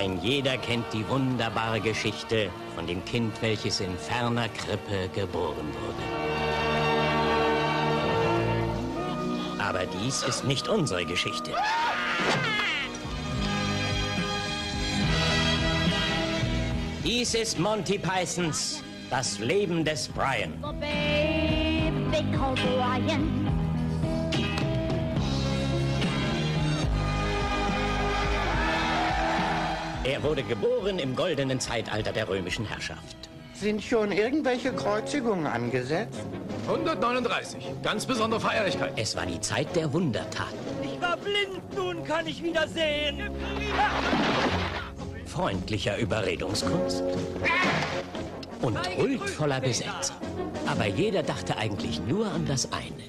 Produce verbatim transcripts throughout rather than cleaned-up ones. Ein jeder kennt die wunderbare Geschichte von dem Kind, welches in ferner Krippe geboren wurde. Aber dies ist nicht unsere Geschichte. Dies ist Monty Pythons Das Leben des Brian. The babe they call Brian. Er wurde geboren im goldenen Zeitalter der römischen Herrschaft. Sind schon irgendwelche Kreuzigungen angesetzt? hundertneununddreißig. Ganz besondere Feierlichkeit. Es war die Zeit der Wundertaten. Ich war blind, nun kann ich wieder sehen. Freundlicher Überredungskunst und huldvoller Besetzer. Aber jeder dachte eigentlich nur an das eine.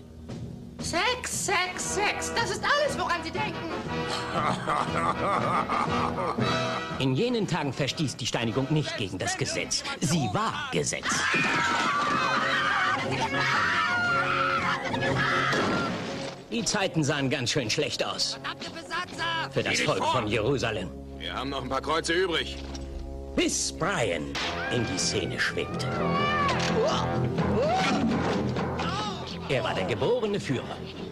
Sex, Sex, Sex. Das ist alles, woran Sie denken. In jenen Tagen verstieß die Steinigung nicht gegen das Gesetz. Sie war Gesetz. Die Zeiten sahen ganz schön schlecht aus. Für das Volk von Jerusalem. Wir haben noch ein paar Kreuze übrig. Bis Brian in die Szene schwebte. Er war der geborene Führer.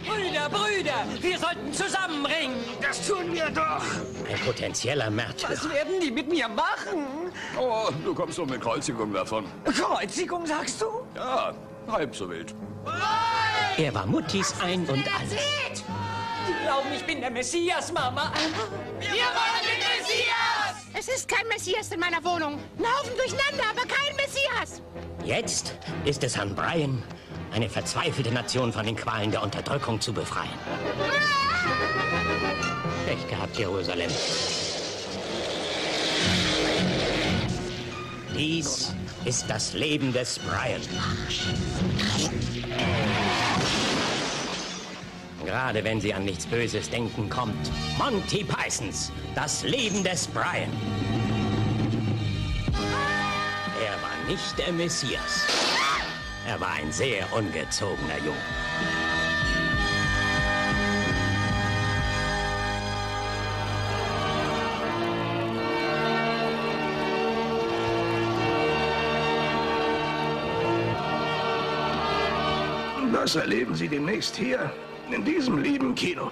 Brüder, Brüder, wir sollten zusammenringen. Das tun wir doch. Ein potenzieller Märtyrer. Was werden die mit mir machen? Oh, du kommst doch mit Kreuzigung davon. Kreuzigung, sagst du? Ja, halb so wild. Er war Muttis ein und alles. Die glauben, ich bin der Messias, Mama. Wir, wir wollen den Messias! Es ist kein Messias in meiner Wohnung. Ein Haufen durcheinander, aber kein Messias. Jetzt ist es an Brian, eine verzweifelte Nation von den Qualen der Unterdrückung zu befreien. Pech gehabt, Jerusalem. Dies ist das Leben des Brian. Gerade wenn Sie an nichts Böses denken, kommt Monty Pythons Das Leben des Brian. Er war nicht der Messias. Er war ein sehr ungezogener Junge. Das erleben Sie demnächst hier, in diesem lieben Kino.